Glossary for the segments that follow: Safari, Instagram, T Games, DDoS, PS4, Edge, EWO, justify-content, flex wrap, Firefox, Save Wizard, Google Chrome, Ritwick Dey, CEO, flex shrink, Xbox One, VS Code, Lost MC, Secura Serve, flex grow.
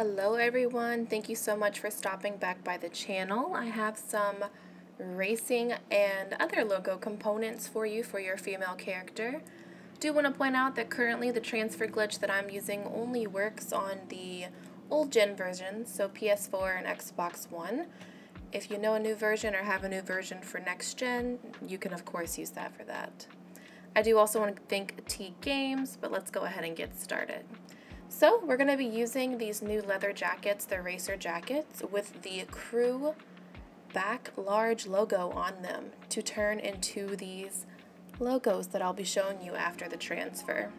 Hello everyone, thank you so much for stopping back by the channel. I have some racing and other logo components for you for your female character. Do want to point out that currently the transfer glitch that I'm using only works on the old gen versions, so PS4 and Xbox One. If you know a new version or have a new version for next gen, you can of course use that for that. I do also want to thank T Games, but let's go ahead and get started. So we're going to be using these new leather jackets, the racer jackets, with the crew back large logo on them to turn into these logos that I'll be showing you after the transfer.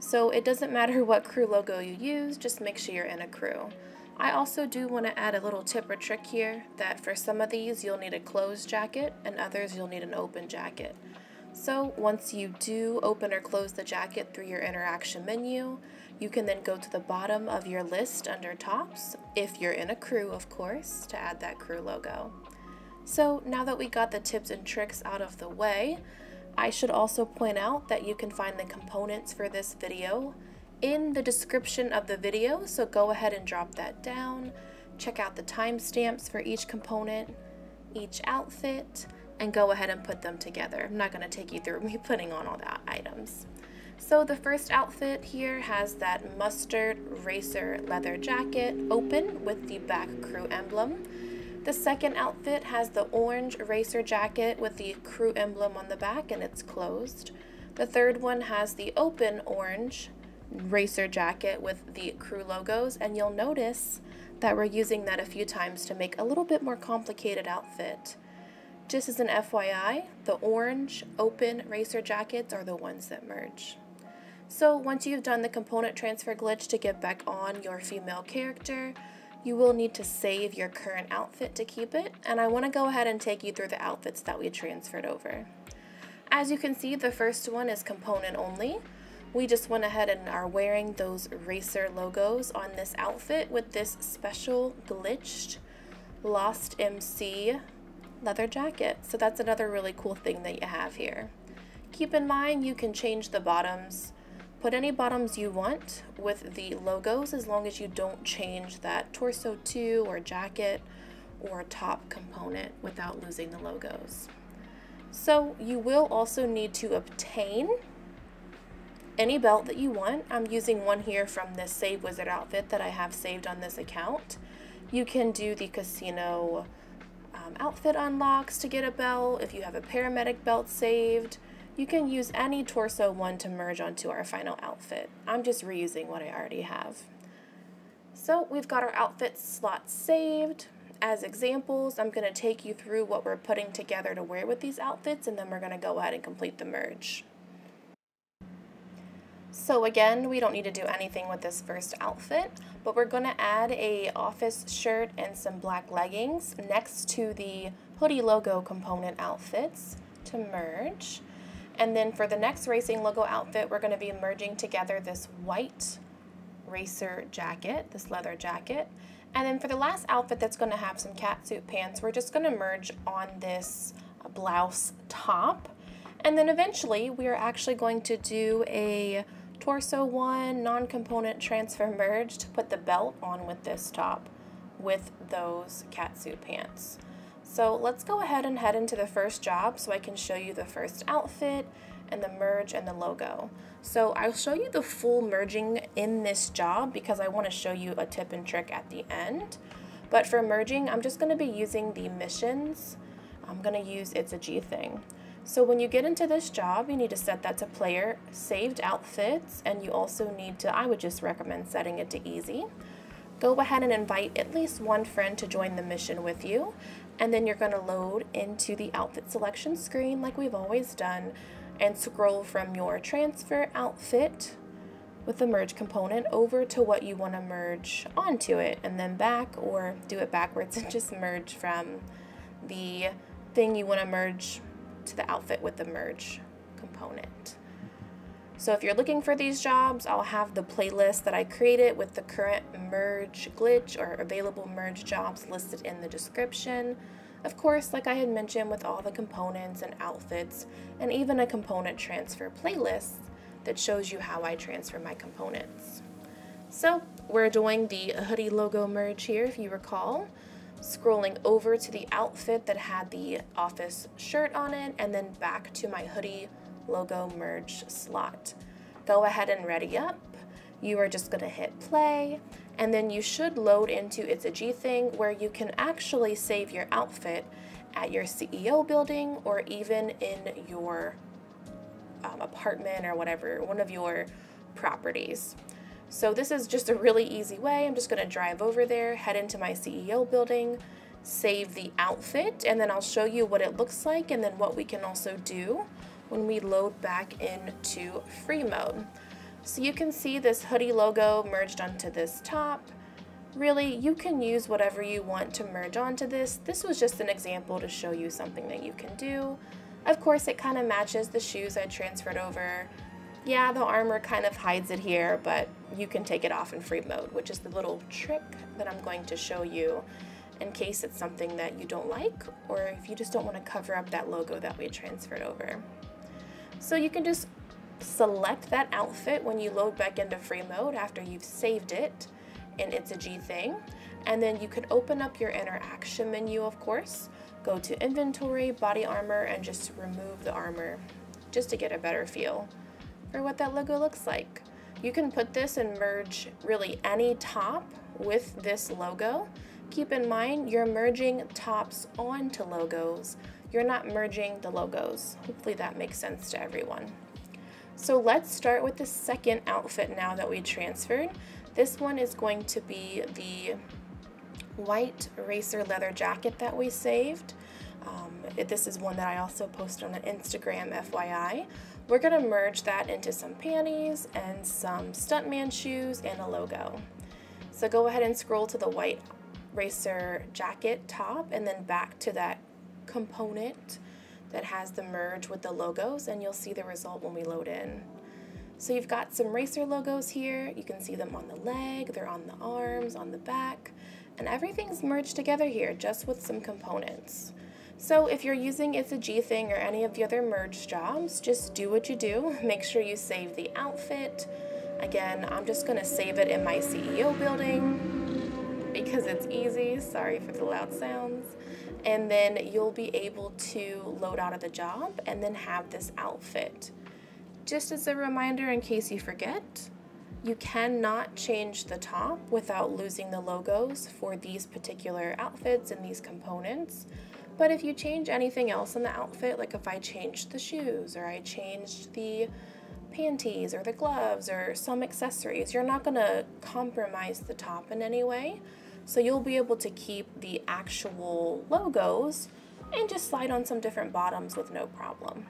So it doesn't matter what crew logo you use, just make sure you're in a crew. I also do want to add a little tip or trick here that for some of these you'll need a closed jacket and others you'll need an open jacket. So once you do open or close the jacket through your interaction menu, you can then go to the bottom of your list under tops, if you're in a crew of course, to add that crew logo. So now that we got the tips and tricks out of the way, I should also point out that you can find the components for this video in the description of the video, so go ahead and drop that down, check out the timestamps for each component, each outfit, and go ahead and put them together. I'm not going to take you through me putting on all the items. So the first outfit here has that mustard racer leather jacket open with the back crew emblem. The second outfit has the orange racer jacket with the crew emblem on the back and it's closed. The third one has the open orange racer jacket with the crew logos, and you'll notice that we're using that a few times to make a little bit more complicated outfit. Just as an FYI, the orange open racer jackets are the ones that merge. So once you've done the component transfer glitch to get back on your female character, you will need to save your current outfit to keep it, and I want to go ahead and take you through the outfits that we transferred over. As you can see, the first one is component only. We just went ahead and are wearing those racer logos on this outfit with this special glitched Lost MC leather jacket. So that's another really cool thing that you have here. Keep in mind you can change the bottoms, put any bottoms you want with the logos as long as you don't change that torso too or jacket or top component without losing the logos. So you will also need to obtain any belt that you want. I'm using one here from this Save Wizard outfit that I have saved on this account. You can do the casino outfit unlocks to get a belt. If you have a paramedic belt saved, you can use any torso one to merge onto our final outfit. I'm just reusing what I already have. So we've got our outfit slots saved. As examples, I'm going to take you through what we're putting together to wear with these outfits, and then we're going to go ahead and complete the merge. So again, we don't need to do anything with this first outfit, but we're going to add a office shirt and some black leggings next to the hoodie logo component outfits to merge. And then for the next racing logo outfit, we're going to be merging together this white racer jacket, this leather jacket. And then for the last outfit that's going to have some catsuit pants, we're just going to merge on this blouse top. And then eventually we are actually going to do a torso one non-component transfer merge to put the belt on with this top with those catsuit pants. So let's go ahead and head into the first job so I can show you the first outfit and the merge and the logo. So I'll show you the full merging in this job because I want to show you a tip and trick at the end. But for merging, I'm just going to be using the missions. I'm going to use It's a G Thing. So when you get into this job, you need to set that to player saved outfits, and you also need to, I would just recommend setting it to easy. Go ahead and invite at least one friend to join the mission with you, and then you're going to load into the outfit selection screen like we've always done and scroll from your transfer outfit with the merge component over to what you want to merge onto it, and then back, or do it backwards and just merge from the thing you want to merge to the outfit with the merge component. So if you're looking for these jobs, I'll have the playlist that I created with the current merge glitch or available merge jobs listed in the description. Of course, like I had mentioned, with all the components and outfits and even a component transfer playlist that shows you how I transfer my components. So we're doing the hoodie logo merge here, if you recall. Scrolling over to the outfit that had the office shirt on it, and then back to my hoodie logo merge slot. Go ahead and ready up. You are just gonna hit play, and then you should load into It's a G thing where you can actually save your outfit at your CEO building or even in your apartment or whatever, one of your properties. So this is just a really easy way. I'm just gonna drive over there, head into my CEO building, save the outfit, and then I'll show you what it looks like and then what we can also do when we load back into free mode. So you can see this hoodie logo merged onto this top. Really, you can use whatever you want to merge onto this. This was just an example to show you something that you can do. Of course, it kind of matches the shoes I transferred over. Yeah, the armor kind of hides it here, but you can take it off in free mode, which is the little trick that I'm going to show you in case it's something that you don't like, or if you just don't want to cover up that logo that we transferred over. So you can just select that outfit when you load back into free mode after you've saved it in It's a G thing, and then you can open up your interaction menu, of course, go to inventory, body armor, and just remove the armor just to get a better feel for what that logo looks like. You can put this and merge really any top with this logo. Keep in mind, you're merging tops onto logos. You're not merging the logos. Hopefully that makes sense to everyone. So let's start with the second outfit now that we transferred. This one is going to be the white racer leather jacket that we saved. This is one that I also posted on Instagram, FYI. We're gonna merge that into some panties and some stuntman shoes and a logo. So go ahead and scroll to the white racer jacket top and then back to that component that has the merge with the logos, and you'll see the result when we load in. So you've got some racer logos here. You can see them on the leg, they're on the arms, on the back, and everything's merged together here just with some components. So if you're using It's a G thing or any of the other merge jobs, just do what you do. Make sure you save the outfit. Again, I'm just gonna save it in my CEO building because it's easy, sorry for the loud sounds. And then you'll be able to load out of the job and then have this outfit. Just as a reminder, in case you forget, you cannot change the top without losing the logos for these particular outfits and these components. But if you change anything else in the outfit, like if I changed the shoes or I changed the panties or the gloves or some accessories, you're not gonna compromise the top in any way. So you'll be able to keep the actual logos and just slide on some different bottoms with no problem.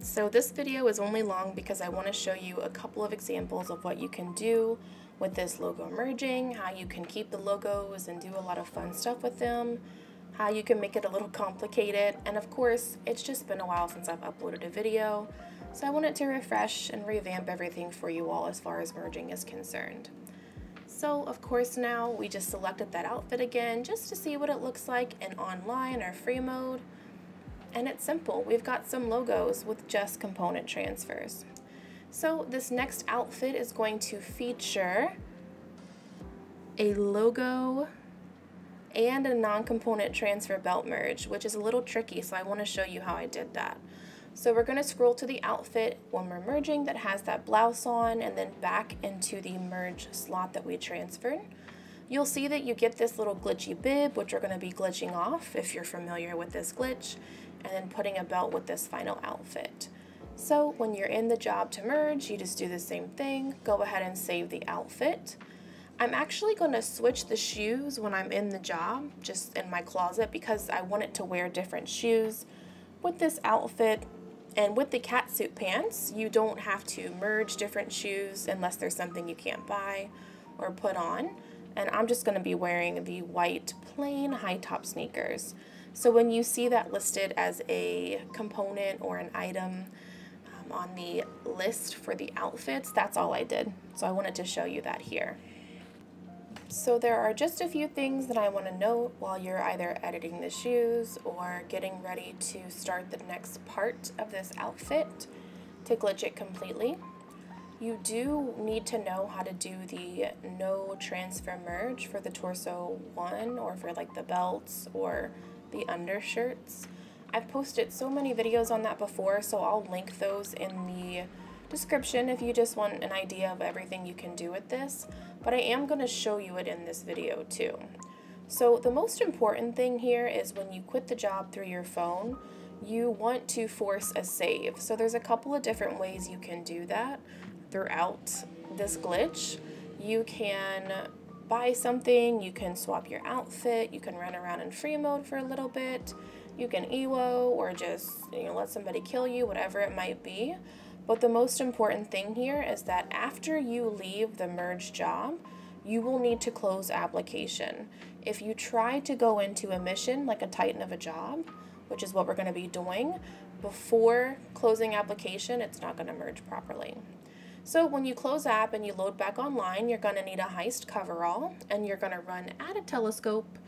So this video is only long because I want to show you a couple of examples of what you can do with this logo merging, how you can keep the logos and do a lot of fun stuff with them, how you can make it a little complicated, and of course, it's just been a while since I've uploaded a video, so I wanted to refresh and revamp everything for you all as far as merging is concerned. So of course now we just selected that outfit again just to see what it looks like in online or free mode. And it's simple, we've got some logos with just component transfers. So this next outfit is going to feature a logo and a non-component transfer belt merge, which is a little tricky, so I want to show you how I did that. So we're going to scroll to the outfit when we're merging that has that blouse on and then back into the merge slot that we transferred. You'll see that you get this little glitchy bib, which we're going to be glitching off if you're familiar with this glitch, and then putting a belt with this final outfit. So when you're in the job to merge, you just do the same thing. Go ahead and save the outfit. I'm actually going to switch the shoes when I'm in the job, just in my closet, because I want it to wear different shoes with this outfit. And with the catsuit pants, you don't have to merge different shoes unless there's something you can't buy or put on. And I'm just going to be wearing the white plain high top sneakers. So when you see that listed as a component or an item on the list for the outfits, that's all I did. So I wanted to show you that here. So there are just a few things that I want to note while you're either editing the shoes or getting ready to start the next part of this outfit to glitch it completely. You do need to know how to do the no transfer merge for the torso one, or for like the belts or the undershirts. I've posted so many videos on that before, so I'll link those in the description if you just want an idea of everything you can do with this, but I am going to show you it in this video too. So the most important thing here is when you quit the job through your phone, you want to force a save. So there's a couple of different ways you can do that throughout this glitch. You can buy something, you can swap your outfit, you can run around in free mode for a little bit, you can EWO or just, you know, let somebody kill you, whatever it might be. But the most important thing here is that after you leave the merge job, you will need to close application. If you try to go into a mission like a Titan of a job, which is what we're going to be doing, before closing application, it's not going to merge properly. So when you close app and you load back online, you're going to need a heist coverall, and you're going to run at a telescope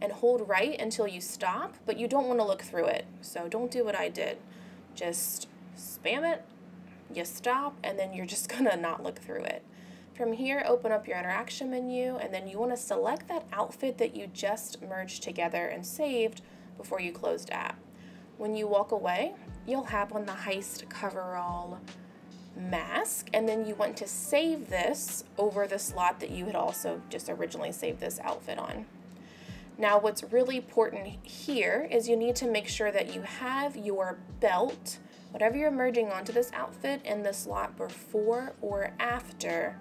and hold right until you stop, but you don't want to look through it. So don't do what I did. Just spam it, you stop, and then you're just going to not look through it. From here, open up your interaction menu, and then you want to select that outfit that you just merged together and saved before you closed app. When you walk away, you'll have on the heist coverall mask, and then you want to save this over the slot that you had also just originally saved this outfit on. Now, what's really important here is you need to make sure that you have your belt, whatever you're merging onto this outfit, in the slot before or after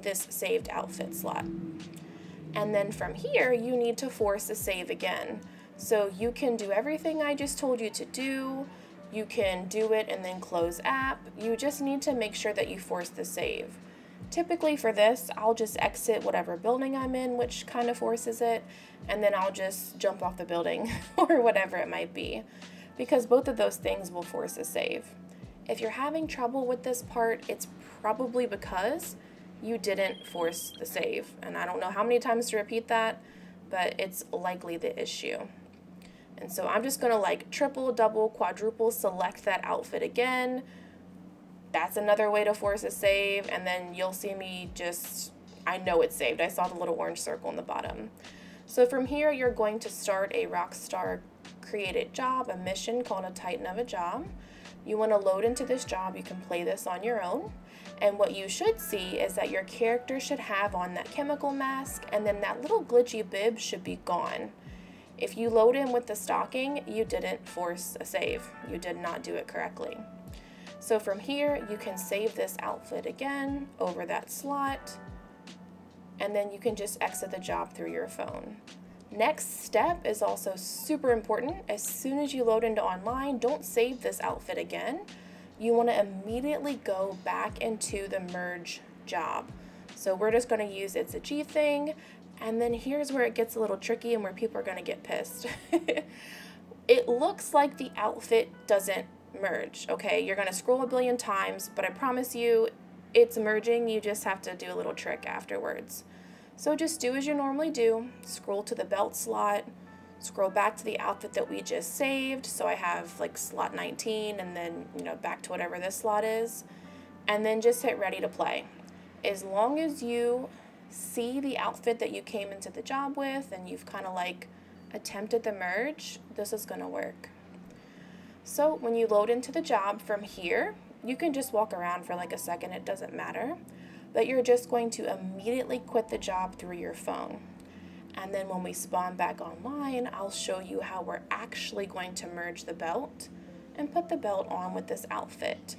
this saved outfit slot. And then from here, you need to force a save again. So you can do everything I just told you to do. You can do it and then close app. You just need to make sure that you force the save. Typically for this, I'll just exit whatever building I'm in, which kind of forces it, and then I'll just jump off the building or whatever it might be, because both of those things will force a save. If you're having trouble with this part, it's probably because you didn't force the save. And I don't know how many times to repeat that, but it's likely the issue. And so I'm just gonna like triple, double, quadruple select that outfit again. That's another way to force a save. And then you'll see me just, I know it's saved. I saw the little orange circle in the bottom. So from here, you're going to start a Rockstar created job, a mission called a Titan of a job. You want to load into this job. You can play this on your own. And what you should see is that your character should have on that chemical mask, and then that little glitchy bib should be gone. If you load in with the stocking, you didn't force a save. You did not do it correctly. So from here, you can save this outfit again over that slot, and then you can just exit the job through your phone. Next step is also super important. As soon as you load into online, don't save this outfit again. You want to immediately go back into the merge job. So we're just going to use it's a G thing, and then here's where it gets a little tricky and where people are going to get pissed. It looks like the outfit doesn't merge, okay? You're going to scroll a billion times, but I promise you it's merging. You just have to do a little trick afterwards. So just do as you normally do, scroll to the belt slot, scroll back to the outfit that we just saved. So I have like slot 19, and then, you know, back to whatever this slot is, and then just hit ready to play. As long as you see the outfit that you came into the job with and you've kind of like attempted the merge, this is going to work. So when you load into the job from here, you can just walk around for like a second, it doesn't matter. But you're just going to immediately quit the job through your phone. And then when we spawn back online, I'll show you how we're actually going to merge the belt and put the belt on with this outfit.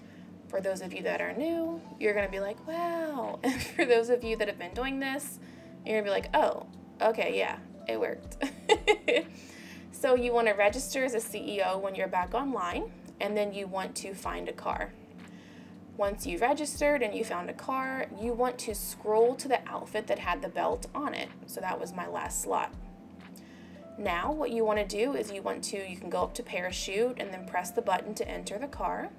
For those of you that are new, you're gonna be like, wow. And for those of you that have been doing this, you're gonna be like, oh, okay, yeah, it worked. So you wanna register as a CEO when you're back online, and then you want to find a car. Once you've registered and you found a car, you want to scroll to the outfit that had the belt on it. So that was my last slot. Now what you want to do is you can go up to parachute and then press the button to enter the car.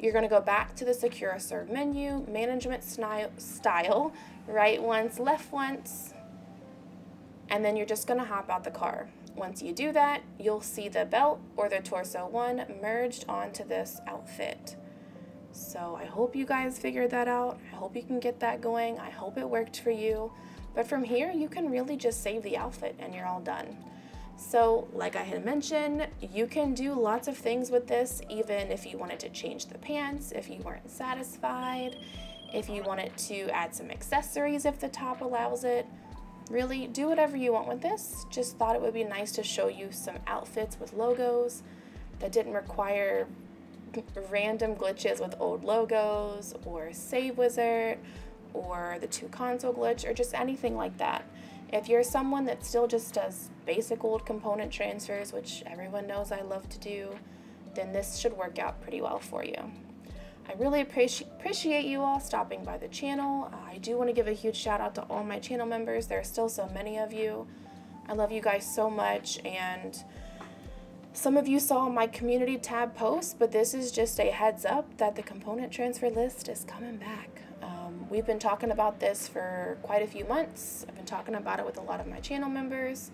You're going to go back to the Secura Serve menu, management style, right once, left once, and then you're just going to hop out the car. Once you do that, you'll see the belt or the torso one merged onto this outfit. So I hope you guys figured that out. I hope you can get that going. I hope it worked for you. But from here, you can really just save the outfit and you're all done. So like I had mentioned, you can do lots of things with this, even if you wanted to change the pants, if you weren't satisfied, if you wanted to add some accessories if the top allows it. Really, do whatever you want with this. Just thought it would be nice to show you some outfits with logos that didn't require random glitches with old logos or Save Wizard or the 2 console glitch or just anything like that. If you're someone that still just does basic old component transfers, which everyone knows I love to do, then this should work out pretty well for you. I really appreciate you all stopping by the channel. I do want to give a huge shout out to all my channel members. There are still so many of you. I love you guys so much, and some of you saw my community tab post, but this is just a heads up that the component transfer list is coming back. We've been talking about this for quite a few months. I've been talking about it with a lot of my channel members,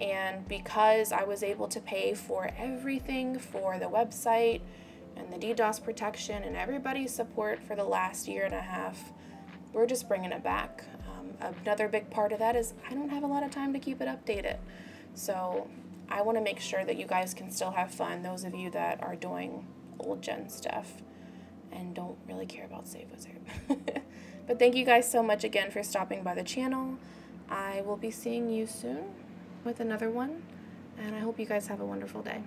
and because I was able to pay for everything for the website and the DDoS protection and everybody's support for the last 1.5 years, we're just bringing it back. Another big part of that is I don't have a lot of time to keep it updated. So I want to make sure that you guys can still have fun, those of you that are doing old gen stuff and don't really care about Save Wizard. But thank you guys so much again for stopping by the channel. I will be seeing you soon with another one, and I hope you guys have a wonderful day.